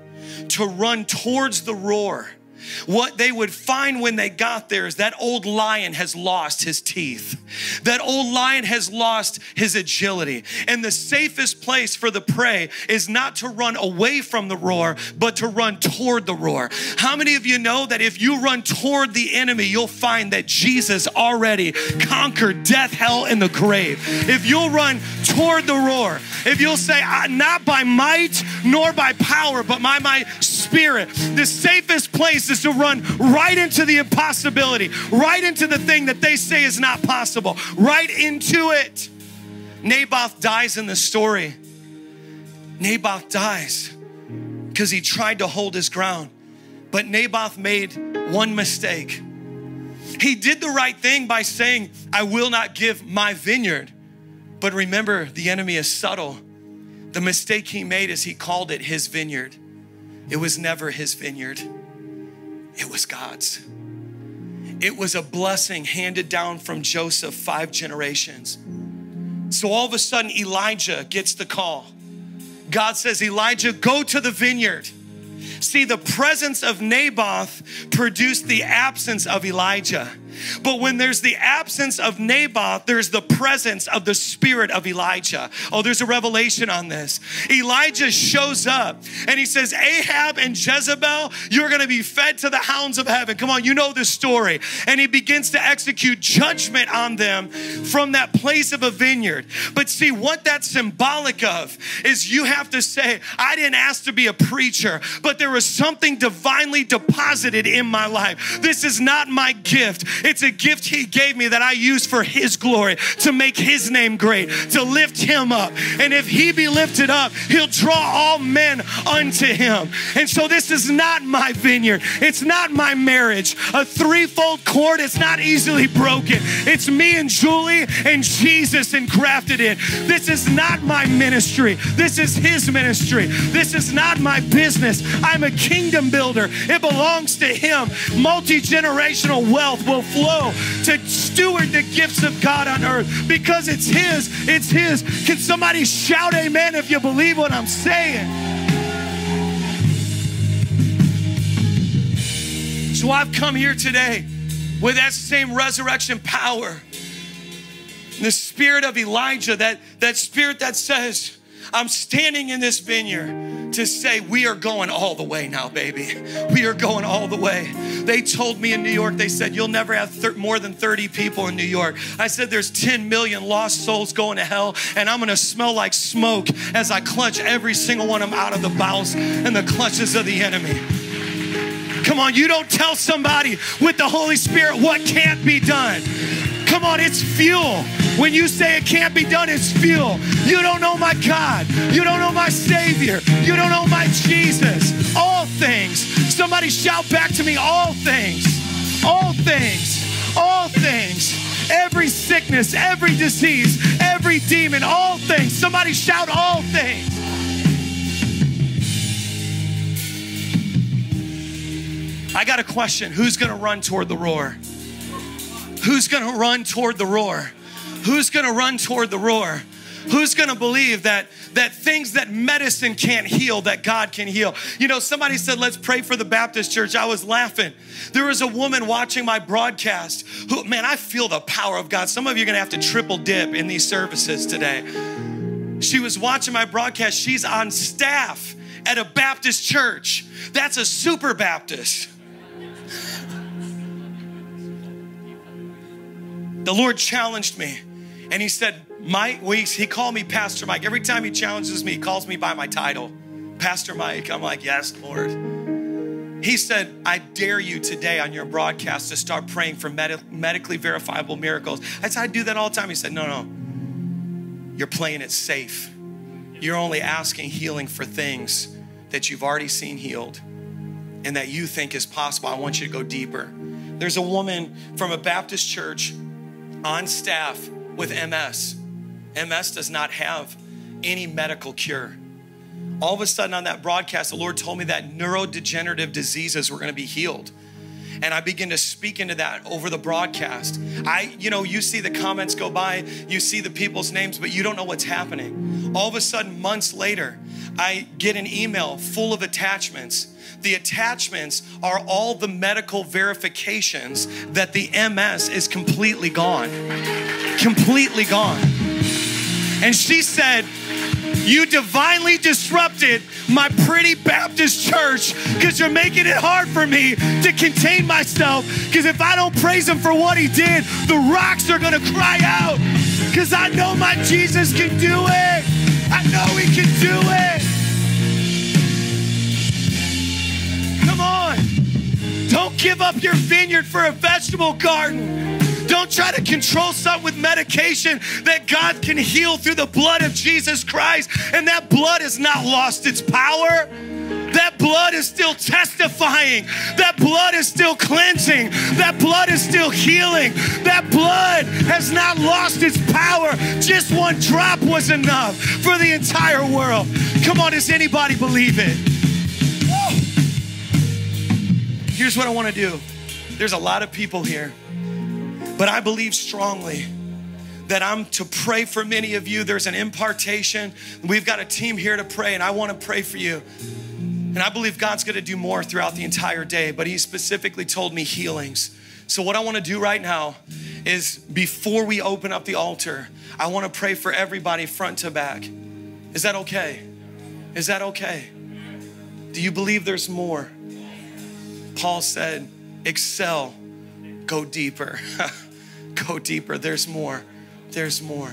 to run towards the roar, what they would find when they got there is that old lion has lost his teeth. That old lion has lost his agility. And the safest place for the prey is not to run away from the roar, but to run toward the roar. How many of you know that if you run toward the enemy, you'll find that Jesus already conquered death, hell, and the grave? If you'll run toward the roar, if you'll say, not by might nor by power, but by my spirit, the safest place is to run right into the impossibility, right into the thing that they say is not possible, right into it. Naboth dies in the story. Naboth dies because he tried to hold his ground, but Naboth made one mistake. He did the right thing by saying, I will not give my vineyard. But remember, the enemy is subtle. The mistake he made is he called it his vineyard. It was never his vineyard. It was God's. It was a blessing handed down from Joseph five generations. So all of a sudden, Elijah gets the call. God says, Elijah, go to the vineyard. See, the presence of Naboth produced the absence of Elijah. But when there's the absence of Naboth, there's the presence of the spirit of Elijah. Oh, there's a revelation on this. Elijah shows up and he says, Ahab and Jezebel, you're going to be fed to the hounds of heaven. Come on, you know this story. And he begins to execute judgment on them from that place of a vineyard. But see, what that's symbolic of is you have to say, I didn't ask to be a preacher, but there was something divinely deposited in my life. This is not my gift. It's a gift he gave me that I use for his glory, to make his name great, to lift him up. And if he be lifted up, he'll draw all men unto him. And so this is not my vineyard. It's not my marriage. A threefold cord is not easily broken. It's me and Julie and Jesus engrafted in. This is not my ministry. This is his ministry. This is not my business. I'm a kingdom builder. It belongs to him. Multi-generational wealth will flow to steward the gifts of God on earth because it's his, it's his. Can somebody shout amen if you believe what I'm saying? So I've come here today with that same resurrection power, the spirit of Elijah, that, that spirit that says, I'm standing in this vineyard to say, we are going all the way now, baby. We are going all the way. They told me in New York, they said, you'll never have more than thirty people in New York. I said, there's ten million lost souls going to hell, and I'm gonna smell like smoke as I clutch every single one of them out of the bowels and the clutches of the enemy. Come on, you don't tell somebody with the Holy Spirit what can't be done. Come on, it's fuel. When you say it can't be done, it's fuel. You don't know my God. You don't know my Savior. You don't know my Jesus. All things. Somebody shout back to me, all things. All things. all things, every sickness, every disease, every demon, all things. Somebody shout all things. I got a question. Who's going to run toward the roar? Who's going to run toward the roar? Who's going to run toward the roar? Who's going to believe that that things that medicine can't heal, that God can heal? You know, somebody said, let's pray for the Baptist church. I was laughing. There was a woman watching my broadcast who, man, I feel the power of God. Some of you are going to have to triple dip in these services today. She was watching my broadcast. She's on staff at a Baptist church. That's a super Baptist. The Lord challenged me, and he said, Mike Weeks, he called me Pastor Mike. Every time he challenges me, he calls me by my title, Pastor Mike. I'm like, yes, Lord. He said, I dare you today on your broadcast to start praying for med- medically verifiable miracles. I said, I do that all the time. He said, no, no, you're playing it safe. You're only asking healing for things that you've already seen healed and that you think is possible. I want you to go deeper. There's a woman from a Baptist church on staff with M S. M S does not have any medical cure. All of a sudden on that broadcast, the Lord told me that neurodegenerative diseases were going to be healed. And I begin to speak into that over the broadcast. I, you know, you see the comments go by, you see the people's names, but you don't know what's happening. All of a sudden, months later, I get an email full of attachments. The attachments are all the medical verifications that the M S is completely gone, completely gone. And she said, you divinely disrupted my pretty Baptist church because you're making it hard for me to contain myself, because if I don't praise him for what he did, the rocks are going to cry out, because I know my Jesus can do it. I know he can do it. Come on. Don't give up your vineyard for a vegetable garden. Don't try to control something with medication that God can heal through the blood of Jesus Christ. And that blood has not lost its power. That blood is still testifying. That blood is still cleansing. That blood is still healing. That blood has not lost its power. Just one drop was enough for the entire world. Come on, does anybody believe it? Woo! Here's what I want to do. There's a lot of people here. But I believe strongly that I'm to pray for many of you. There's an impartation. We've got a team here to pray, and I want to pray for you. And I believe God's going to do more throughout the entire day, but he specifically told me healings. So what I want to do right now is, before we open up the altar, I want to pray for everybody front to back. Is that okay? Is that okay? Do you believe there's more? Paul said, excel. Go deeper. Go deeper. There's more. There's more.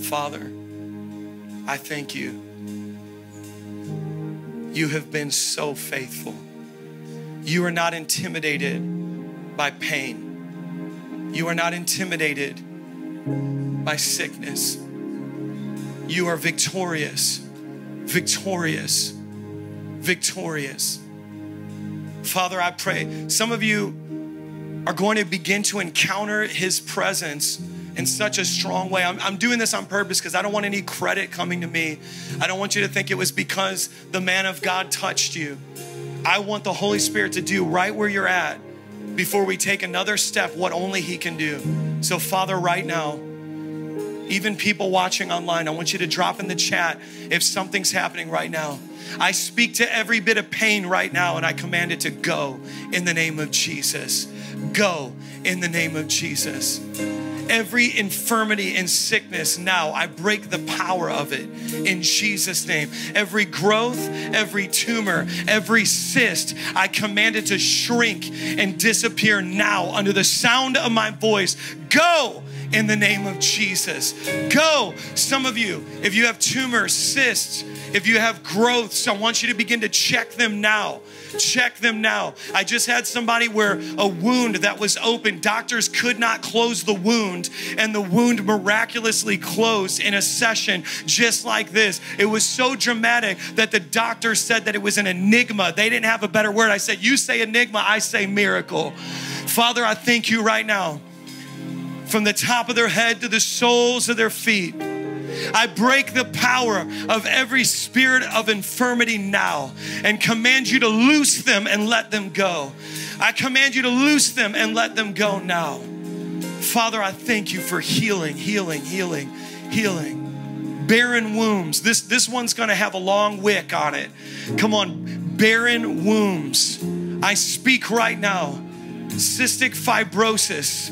Father, I thank you. You have been so faithful. You are not intimidated by pain. You are not intimidated by sickness. You are victorious, victorious, victorious. Father, I pray some of you are going to begin to encounter his presence in such a strong way. I'm, I'm doing this on purpose because I don't want any credit coming to me. I don't want you to think it was because the man of God touched you. I want the Holy Spirit to do right where you're at before we take another step what only he can do. So Father, right now, even people watching online, I want you to drop in the chat if something's happening right now. I speak to every bit of pain right now, and I command it to go in the name of Jesus. Go in the name of Jesus. Every infirmity and sickness now, I break the power of it in Jesus' name. Every growth, every tumor, every cyst, I command it to shrink and disappear now under the sound of my voice. Go in the name of Jesus. Go. Some of you, if you have tumors, cysts, if you have growths, I want you to begin to check them now. Check them now. I just had somebody where a wound that was open, doctors could not close the wound, and the wound miraculously closed in a session just like this. It was so dramatic that the doctor said that it was an enigma. They didn't have a better word. I said, you say enigma, I say miracle. Father, I thank you right now. From the top of their head to the soles of their feet, I break the power of every spirit of infirmity now and command you to loose them and let them go. I command you to loose them and let them go now. Father, I thank you for healing, healing, healing, healing. Barren wombs. This, this one's going to have a long wick on it. Come on, barren wombs. I speak right now. Cystic fibrosis,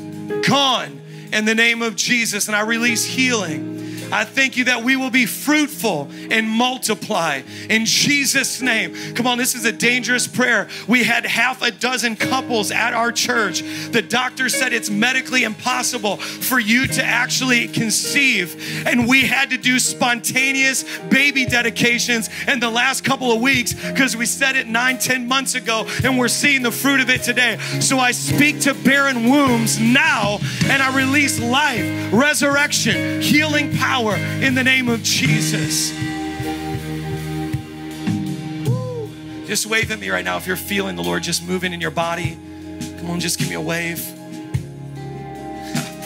gone in the name of Jesus, and I release healing. I thank you that we will be fruitful and multiply in Jesus' name. Come on, this is a dangerous prayer. We had half a dozen couples at our church. The doctor said it's medically impossible for you to actually conceive, and we had to do spontaneous baby dedications in the last couple of weeks because we said it nine, ten months ago, and we're seeing the fruit of it today. So I speak to barren wombs now, and I release life, resurrection, healing power, in the name of Jesus. Woo. Just wave at me right now if you're feeling the Lord just moving in your body. Come on, just give me a wave.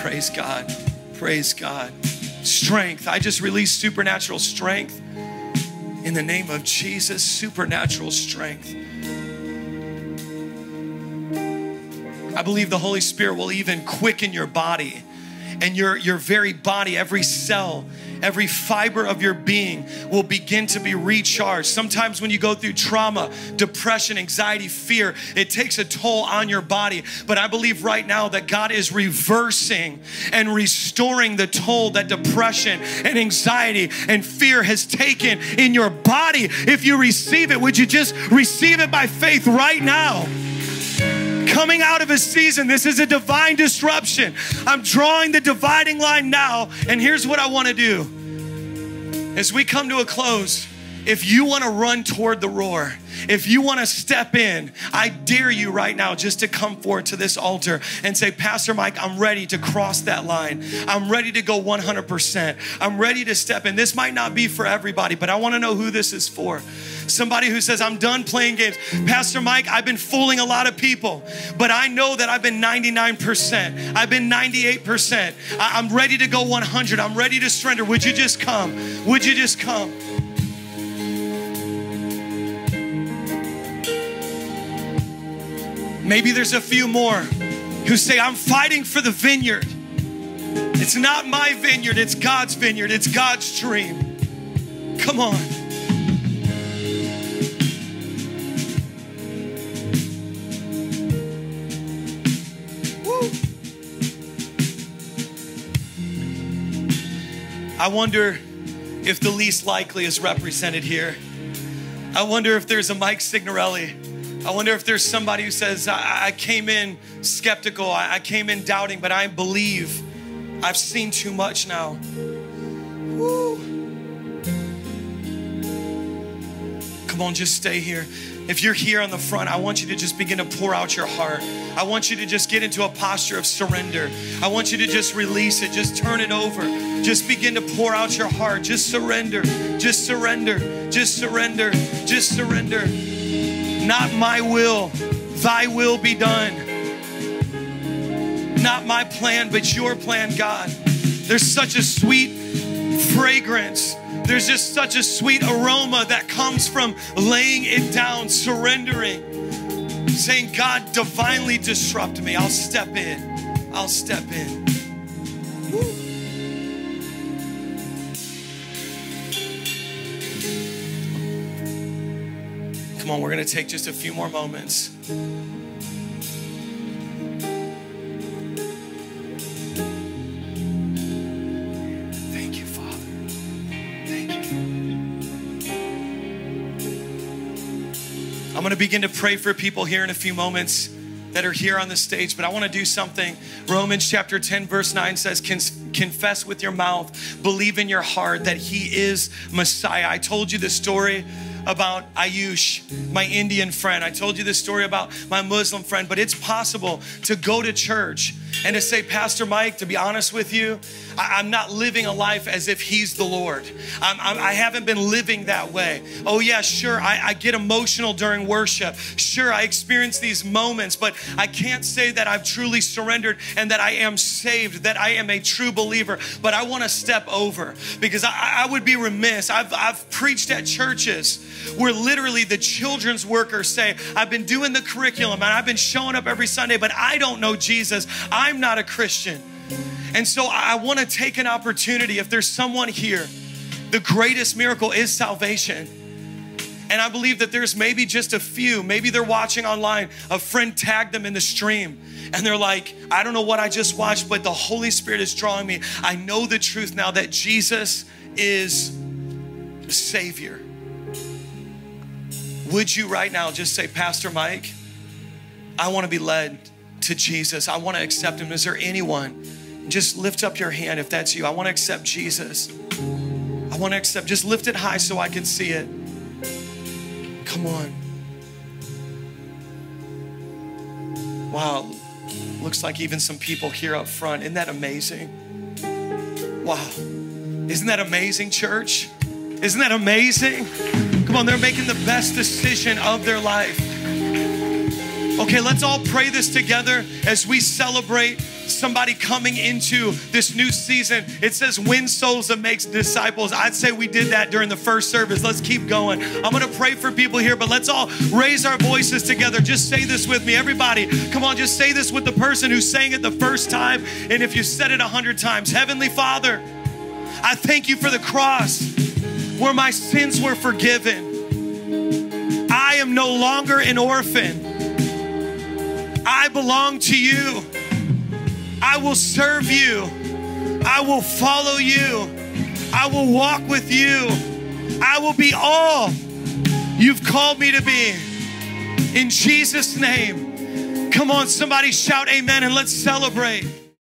Praise God. Praise God. Strength. I just release supernatural strength in the name of Jesus. Supernatural strength. I believe the Holy Spirit will even quicken your body. And your, your very body, every cell, every fiber of your being will begin to be recharged. Sometimes when you go through trauma, depression, anxiety, fear, it takes a toll on your body. But I believe right now that God is reversing and restoring the toll that depression and anxiety and fear has taken in your body. If you receive it, would you just receive it by faith right now? Coming out of a season, this is a divine disruption. I'm drawing the dividing line now, and here's what I want to do. As we come to a close, if you want to run toward the roar, if you want to step in, I dare you right now just to come forward to this altar and say, Pastor Mike, I'm ready to cross that line. I'm ready to go one hundred percent. I'm ready to step in. This might not be for everybody, but I want to know who this is for. Somebody who says, I'm done playing games. Pastor Mike, I've been fooling a lot of people, but I know that I've been ninety-nine percent. I've been ninety-eight percent. I I'm ready to go one hundred. I'm ready to surrender. Would you just come? Would you just come? Maybe there's a few more who say, I'm fighting for the vineyard. It's not my vineyard, it's God's vineyard, it's God's dream. Come on. Woo. I wonder if the least likely is represented here. I wonder if there's a Mike Signorelli. I wonder if there's somebody who says, I, I came in skeptical, I, I came in doubting, but I believe. I've seen too much now. Woo. Come on, just stay here. If you're here on the front, I want you to just begin to pour out your heart. I want you to just get into a posture of surrender. I want you to just release it, just turn it over. Just begin to pour out your heart. Just surrender, just surrender, just surrender, just surrender. Not my will, thy will be done. Not my plan, but your plan, God. There's such a sweet fragrance. There's just such a sweet aroma that comes from laying it down, surrendering, saying, God, divinely disrupt me. I'll step in. I'll step in. Woo. Come on, we're going to take just a few more moments. Thank you, Father. Thank you. I'm going to begin to pray for people here in a few moments that are here on the stage, but I want to do something. Romans chapter ten, verse nine says, confess with your mouth, believe in your heart that he is Messiah. I told you the story about Ayush, my Indian friend. I told you this story about my Muslim friend, but it's possible to go to church and to say, Pastor Mike, to be honest with you, I I'm not living a life as if he's the Lord. I'm, I'm, I haven't been living that way. Oh yeah, sure, I, I get emotional during worship. Sure, I experience these moments, but I can't say that I've truly surrendered and that I am saved, that I am a true believer. But I wanna step over because I, I would be remiss. I've, I've preached at churches where literally the children's workers say, I've been doing the curriculum and I've been showing up every Sunday, but I don't know Jesus. I'm not a Christian. And so I want to take an opportunity. If there's someone here, the greatest miracle is salvation. And I believe that there's maybe just a few, maybe they're watching online, a friend tagged them in the stream and they're like, I don't know what I just watched, but the Holy Spirit is drawing me. I know the truth now that Jesus is the Savior. Would you right now just say, Pastor Mike, I want to be led to Jesus. I want to accept him. Is there anyone? Just lift up your hand if that's you. I want to accept Jesus. I want to accept. Just lift it high so I can see it. Come on. Wow. Looks like even some people here up front. Isn't that amazing? Wow. Isn't that amazing, church? Isn't that amazing? Come on, they're making the best decision of their life. Okay, let's all pray this together as we celebrate somebody coming into this new season. It says, win souls and makes disciples. I'd say we did that during the first service. Let's keep going. I'm gonna pray for people here, but let's all raise our voices together. Just say this with me, everybody. Come on, just say this with the person who sang it the first time. And if you said it a hundred times, Heavenly Father, I thank you for the cross where my sins were forgiven. I am no longer an orphan. I belong to you. I will serve you. I will follow you. I will walk with you. I will be all you've called me to be. In Jesus' name. Come on, somebody shout amen and let's celebrate.